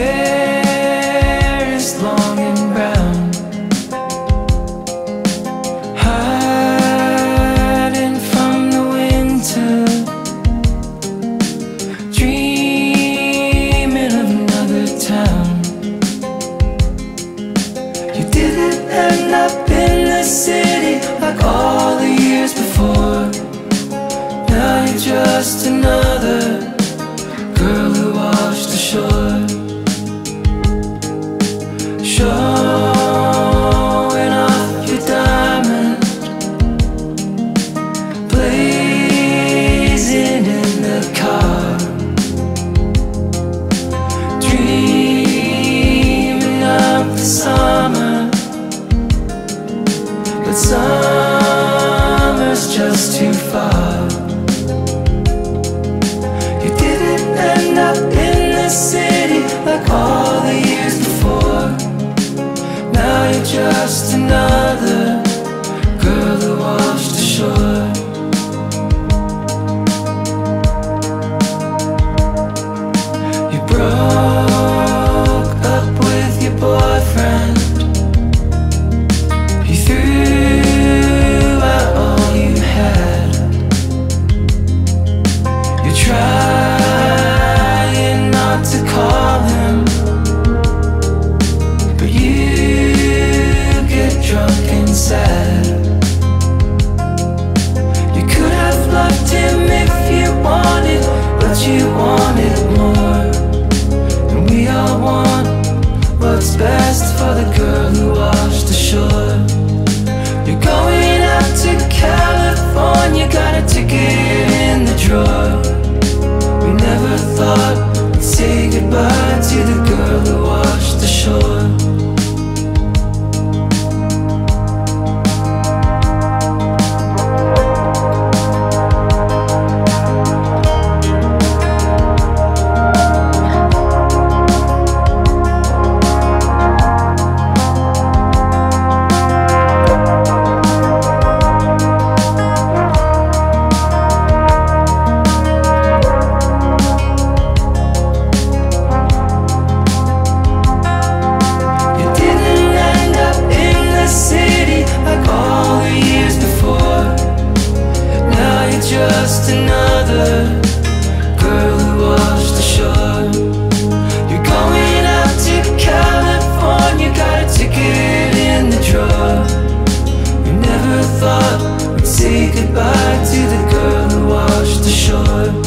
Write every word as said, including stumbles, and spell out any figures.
hair is long and brown, hiding from the winter, dreaming of another town. You didn't end up in the city like all the years before. Now you're just another girl who washed ashore, showing off your diamond, blazing in the car, dreaming of the summer. But summer's just too far. You didn't end up in the city like all the years before. Now you're just another girl who washed ashore. You broke up with your boyfriend. He threw out all you had. You tried not to call him, but you get drunk and sad. You could have loved him if you wanted, but you wanted more. And we all want what's best for the girl who washed ashore. You're going out to California, got a ticket in the drawer. We never thought we'd say goodbye to the girl who washed ashore. Just another girl who washed ashore. You're going out to California, got a ticket in the drawer. You never thought we'd say goodbye to the girl who washed ashore.